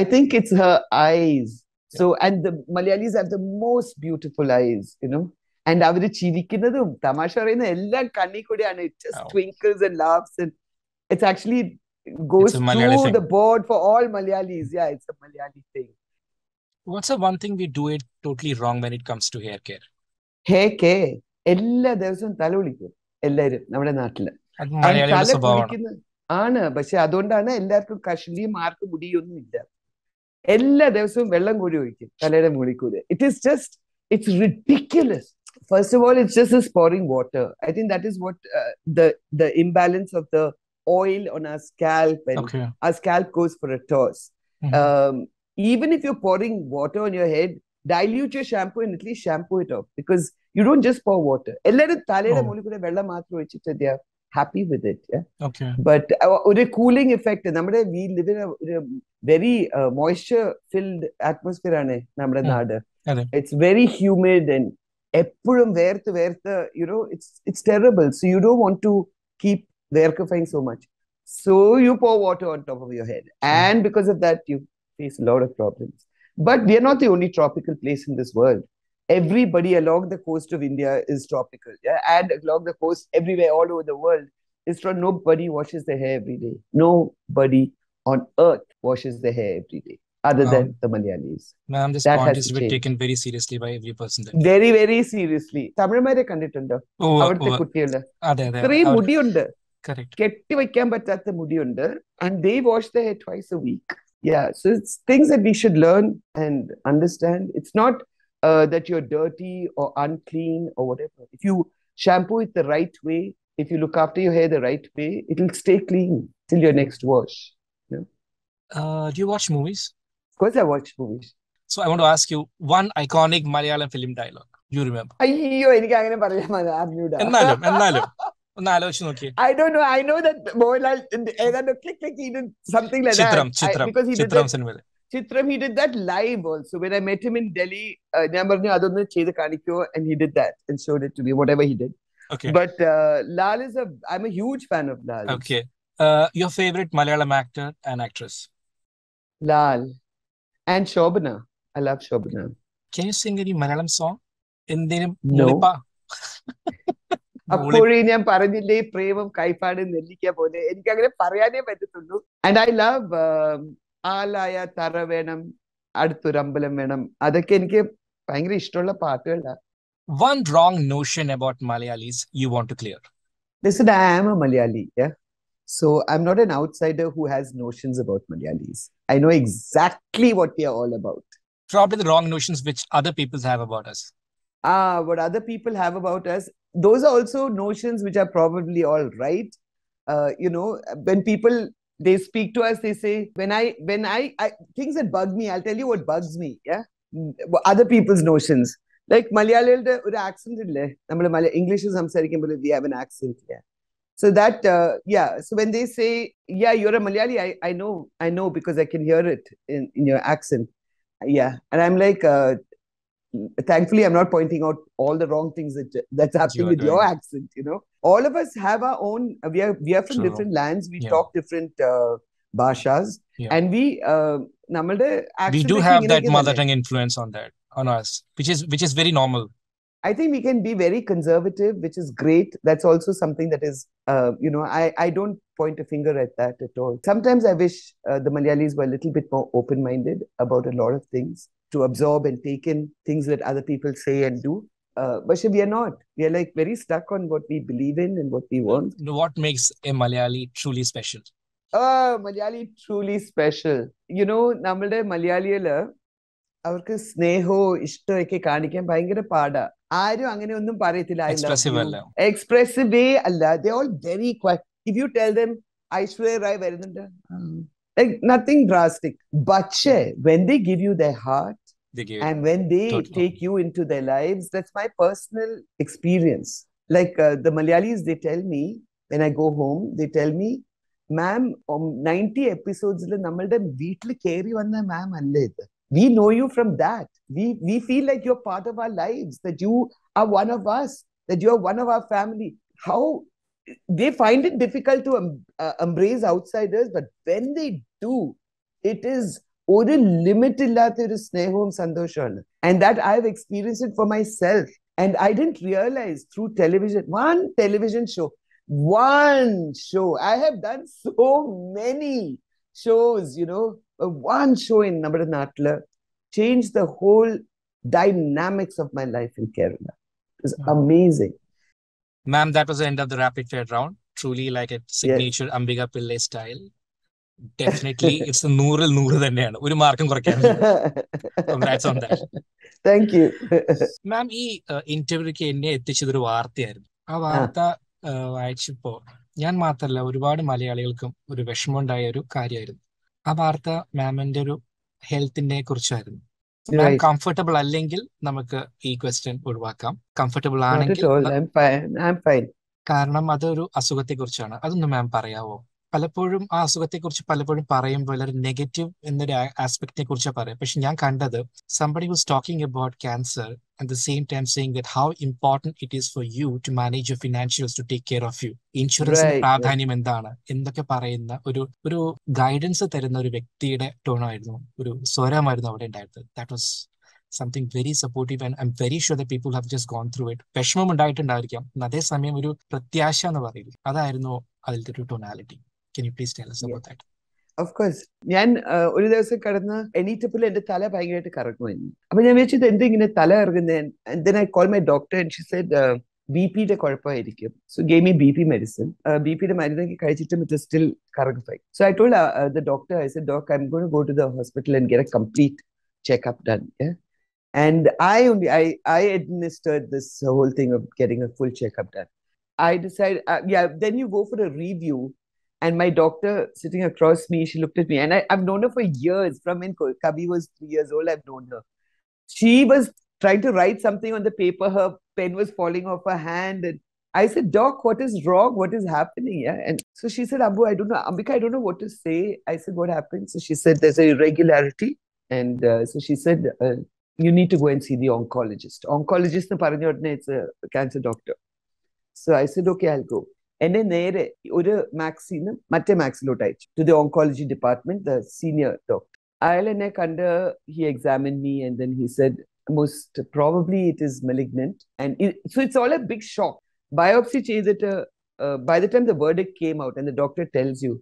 I think it's her eyes. Yeah. So, and the Malayalis have the most beautiful eyes, you know. And it just oh. twinkles and laughs. And it's actually it goes through the board for all Malayalis. Yeah, it's a Malayali thing. What's the one thing we do it totally wrong when it comes to hair care? Hair care. Ella devasam thala kulikkum. Ellarum nammade naatile. Adu Malayali swabhavam. Aanu, പക്ഷെ അതുകൊണ്ടാണ് എല്ലാവർക്കും കഷ്ലി mark മുടിയൊന്നും ഇല്ല. എല്ലാ ദിവസവും വെള്ളം കോരി ഒഴിക്കും തലയുടെ മുകളിൽ. It is just, it's ridiculous. First of all, it's just this pouring water. I think that is what uh, the the imbalance of the oil on our scalp and okay. our scalp goes for a toss. Mm-hmm. Um, even if you're pouring water on your head, dilute your shampoo and at least shampoo it off, because you don't just pour water. Oh. They are happy with it. Yeah? Okay. But a uh, cooling effect. We live in a, a very uh, moisture-filled atmosphere. Yeah. It's very humid and you know, it's it's terrible. So you don't want to keep verifying so much. So you pour water on top of your head. And because of that, you face a lot of problems. But we are not the only tropical place in this world. Everybody along the coast of India is tropical. Yeah? And along the coast, everywhere, all over the world, is from nobody washes their hair every day. Nobody on earth washes their hair every day, other um, than the Malayalis. Ma'am, this that point has is been taken very seriously by every person. Then. Very, very seriously. Tamil Mare Kanditunda. Our Tekutila. Three Mudiunda. Correct. Mudiyunda, and they wash their hair twice a week. Yeah, so it's things that we should learn and understand. It's not uh, that you're dirty or unclean or whatever. If you shampoo it the right way, if you look after your hair the right way, it'll stay clean till your next wash. You know? Uh, do you watch movies? Of course I watch movies. So I want to ask you one iconic Malayalam film dialogue. You remember? I don't know. I know that Mohanlal click click he did something like Chitram, that. Chitram, I, because he Chitram, did that, Chitram, he did that live also. When I met him in Delhi, uh, and he did that and showed it to me, whatever he did. Okay. But uh, Lal is a, I'm a huge fan of Lal. Okay. Uh, your favorite Malayalam actor and actress? Lal and Shobhana. I love Shobhana. Can you sing any Malayalam song? No. And I love um, Alia, Taravenam, Adthurambalam Venam. That's one wrong notion about Malayalis you want to clear. Listen, I am a Malayali. Yeah? So I'm not an outsider who has notions about Malayalis. I know exactly what we are all about. probably the wrong notions which other people have about us. Ah, what other people have about us. Those are also notions which are probably all right. Uh, you know, when people, they speak to us, they say, when I, when I, I, things that bug me, I'll tell you what bugs me. Yeah. Other people's notions. Like Malayalil, the accent is English is, we have an accent. Yeah. So that, uh, yeah. So when they say, yeah, you're a Malayali, I, I know, I know, because I can hear it in, in your accent. Yeah. And I'm like, uh, thankfully, I'm not pointing out all the wrong things that that's happening with doing. Your accent, you know. All of us have our own, we are, we are from True. Different lands, we yeah. talk different uh, bhashas, yeah. and we, uh, we do have that mother tongue influence on that, on us, which is, which is very normal. I think we can be very conservative, which is great. That's also something that is, uh, you know, I, I don't point a finger at that at all. Sometimes I wish uh, the Malayalis were a little bit more open-minded about a lot of things, to absorb and take in things that other people say and do. Uh, but we are not. We are like very stuck on what we believe in and what we want. What makes a Malayali truly special? Oh, Malayali truly special. You know, namalde Malayaliyala, avarku sneho, ishto eke kaanikkam bhayangara paada. Aaru angane onnum parayilla. Expressive alla. Expressive alla. They're all very quiet. If you tell them, Aishwarya Rai Bachchan, like nothing drastic. But when they give you their heart, They give and when they totally. Take you into their lives, that's my personal experience. Like uh, the Malayalis, they tell me, when I go home, they tell me, ma'am, um, ninety episodes, we know you from that. We, we feel like you're part of our lives, that you are one of us, that you're one of our family. How they find it difficult to um, uh, embrace outsiders, but when they do, it is... And that I've experienced it for myself. And I didn't realize through television, one television show, one show. I have done so many shows, you know, one show in Namadhanatla changed the whole dynamics of my life in Kerala. It was amazing. Ma'am, that was the end of the rapid fire round. Truly like a signature yes. Ambika Pillai style. Definitely, it's a nooral nooral thaneyanu. Oru markkum korakkanilla. Congrats on that. Thank you. Ma'am, ee interview ku enne ettichadu oru vaarthayirunnu. Aa vaartha vaichippo njan mathralla orupaadu Malayalikkum oru veshmam undaya oru karyayirunnu. Aa vaartha ma'aminte oru health ine kurichayirunnu. Ma'am comfortable allenkil namukku ee question oduvaakkam. Comfortable aanenkil I'm fine. I'm fine. Kaaranam adoru asukathe kurichana. Adonnu ma'am parayavo? Palapurum asukate kurcha palapurum parayam velar negative in the aspect ne kurcha paray. Pashin yang kanda the somebody who's talking about cancer at the same time saying that how important it is for you to manage your financials to take care of you. Insurance and pradhaniam endana. Endake parayna oru oru guidance therunna oru vyaktide tone aayirunnu. Oru swaram aayirunnu avade undayirunnu. That was something very supportive, and I'm very sure that people have just gone through it. Veshmam undayittundarikkum. Adhe samayam oru pratyasha ennu parayillu. Adayirunnu adilthe oru tonality. Can you please tell us about yeah. that? Of course. Yan oru divasam kadanna enitappulla ende thala bhayangirayittu karakkumayirunnu. Appo njan vechitte endu ingane thala irunne, and then I called my doctor and she said uh, B P de kollappayirikkum. So gave me B P medicine. Uh, B P de marunne kaichittum it is still karakkupai. So I told uh, uh, the doctor, I said, doc, I'm going to go to the hospital and get a complete checkup done. Yeah? And I only I I administered this whole thing of getting a full checkup done. I decided uh, yeah, then you go for a review. And my doctor sitting across me, she looked at me. And I, I've known her for years. From when Kavi was three years old, I've known her. She was trying to write something on the paper. Her pen was falling off her hand. And I said, Doc, what is wrong? What is happening? Yeah. And so she said, Ambu, I don't know. Ambika, I don't know what to say. I said, what happened? So she said, there's an irregularity. And uh, so she said, uh, you need to go and see the oncologist. Oncologist, it's a cancer doctor. So I said, okay, I'll go. And then there was a maxi, matte maxi to the oncology department, the senior doctor. I he examined me and then he said, most probably it is malignant. And it, so it's all a big shock. Biopsy that uh, by the time the verdict came out and the doctor tells you,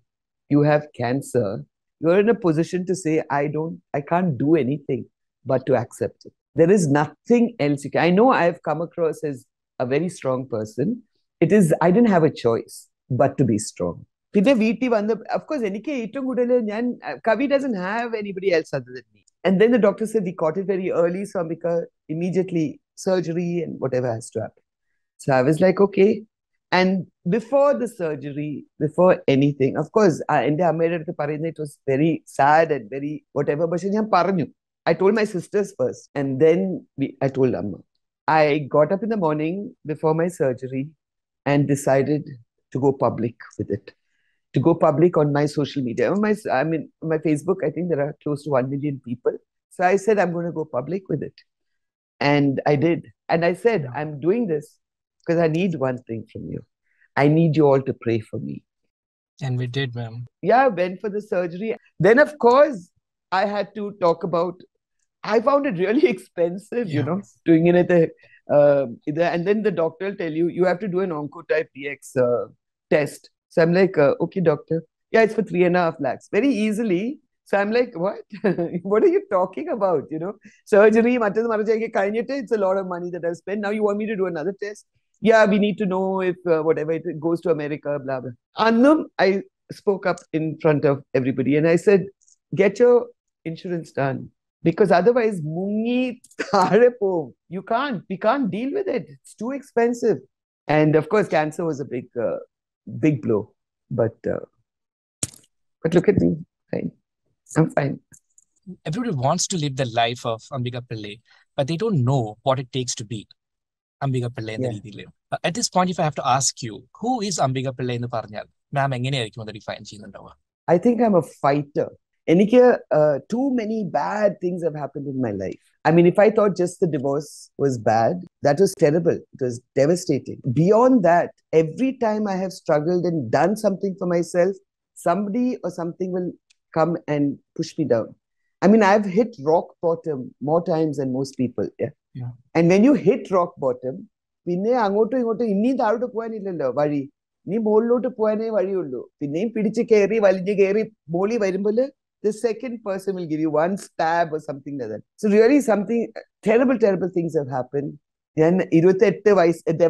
you have cancer, you're in a position to say, I don't, I can't do anything but to accept it. There is nothing else. You can. I know I've come across as a very strong person. It is, I didn't have a choice but to be strong. Of course, Kavi doesn't have anybody else other than me. And then the doctor said we caught it very early, so Ambika, immediately surgery and whatever has to happen. So I was like, okay. And before the surgery, before anything, of course, I ended up saying it was very sad and very whatever. But I told my sisters first, and then we, I told Amma. I got up in the morning before my surgery and decided to go public with it. To go public on my social media. On my, I mean, my Facebook, I think there are close to one million people. So I said, I'm going to go public with it. And I did. And I said, I'm doing this because I need one thing from you. I need you all to pray for me. And we did, ma'am. Yeah, I went for the surgery. Then, of course, I had to talk about, I found it really expensive, yeah. you know, doing it at the, uh, and then the doctor will tell you, you have to do an Oncotype D X uh, test. So I'm like, uh, okay, doctor. Yeah, it's for three and a half lakhs. Very easily. So I'm like, what? What are you talking about? You know, surgery, it's a lot of money that I've spent. Now you want me to do another test? Yeah, we need to know if uh, whatever, it goes to America, blah, blah. Annam, I spoke up in front of everybody and I said, get your insurance done. Because otherwise, you can't, we can't deal with it. It's too expensive. And of course, cancer was a big, uh, big blow. But, uh, but look at me, fine. I'm fine. Everybody wants to live the life of Ambika Pillai, but they don't know what it takes to be Ambika Pillai in yeah. the Rithile. Uh, at this point, if I have to ask you, who is Ambika Pillai in the Parnal? Ma'am, define I think I'm a fighter. Uh, too many bad things have happened in my life. I mean, if I thought just the divorce was bad, that was terrible. It was devastating. Beyond that, every time I have struggled and done something for myself, somebody or something will come and push me down. I mean, I've hit rock bottom more times than most people. Yeah. Yeah. And when you hit rock bottom, the second person will give you one stab or something like that. So really something, terrible, terrible things have happened. And there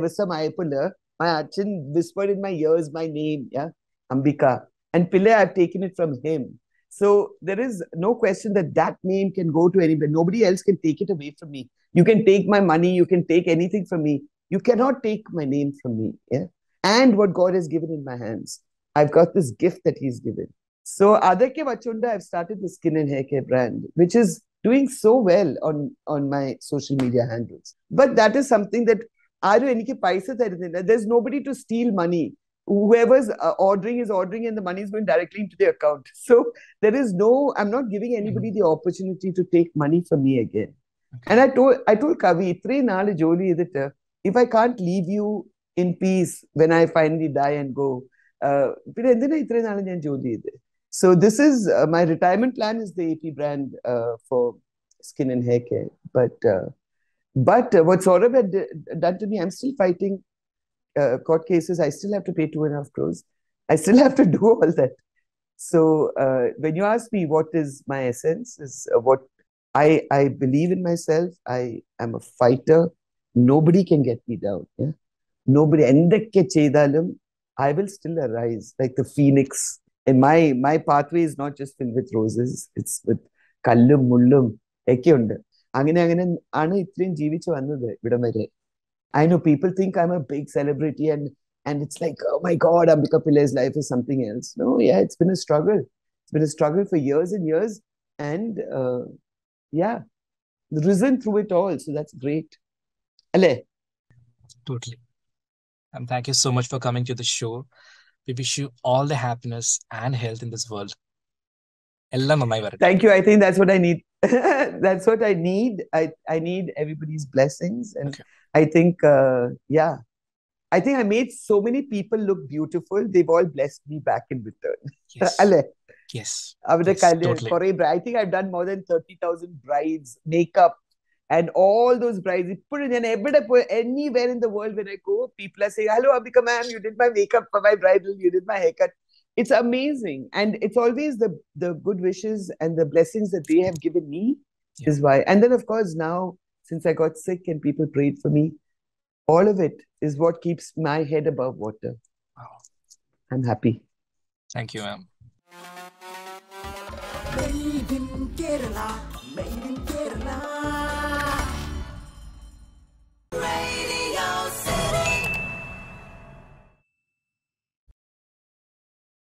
was some ayapula, my achin whispered in my ears, my name, yeah, Ambika. And Pillai, I've taken it from him. So there is no question that that name can go to anybody. Nobody else can take it away from me. You can take my money. You can take anything from me. You cannot take my name from me. Yeah. And what God has given in my hands. I've got this gift that he's given. So Adha Ke Vachunda, I've started the Skin and Hair Care brand, which is doing so well on, on my social media handles. But that is something that there's nobody to steal money. Whoever's uh, ordering is ordering and the money is going directly into their account. So there is no, I'm not giving anybody the opportunity to take money from me again. Okay. And I told, I told Kavi, if I can't leave you in peace when I finally die and go, uh, so this is, uh, my retirement plan is the A P brand uh, for skin and hair care. But, uh, but uh, what Saurabh had done to me, I'm still fighting. Uh, court cases, I still have to pay two and a half crores. I still have to do all that. So uh, when you ask me what is my essence, is uh, what I I believe in myself. I am a fighter. Nobody can get me down. Yeah? Nobody. I will still arise like the phoenix. And my my pathway is not just filled with roses. It's with kallum mullum. I know people think I'm a big celebrity and, and it's like, oh my God, Ambika Pillai's life is something else. No, yeah, it's been a struggle. It's been a struggle for years and years. And uh, yeah, risen through it all. So that's great. Ale. Totally. And thank you so much for coming to the show. We wish you all the happiness and health in this world. Thank you. I think that's what I need. That's what I need. I, I need everybody's blessings. And okay. I think, uh, yeah, I think I made so many people look beautiful. They've all blessed me back in return. Yes. yes. yes totally. I think I've done more than thirty thousand brides, makeup, and all those brides. Anywhere in the world when I go, people are saying, hello, Ambika ma'am, you did my makeup for my bridal, you did my haircut. It's amazing. And it's always the, the good wishes and the blessings that they have given me yeah. is why. And then, of course, now, since I got sick and people prayed for me, all of it is what keeps my head above water. Wow. I'm happy. Thank you, ma'am. Made in Kerala.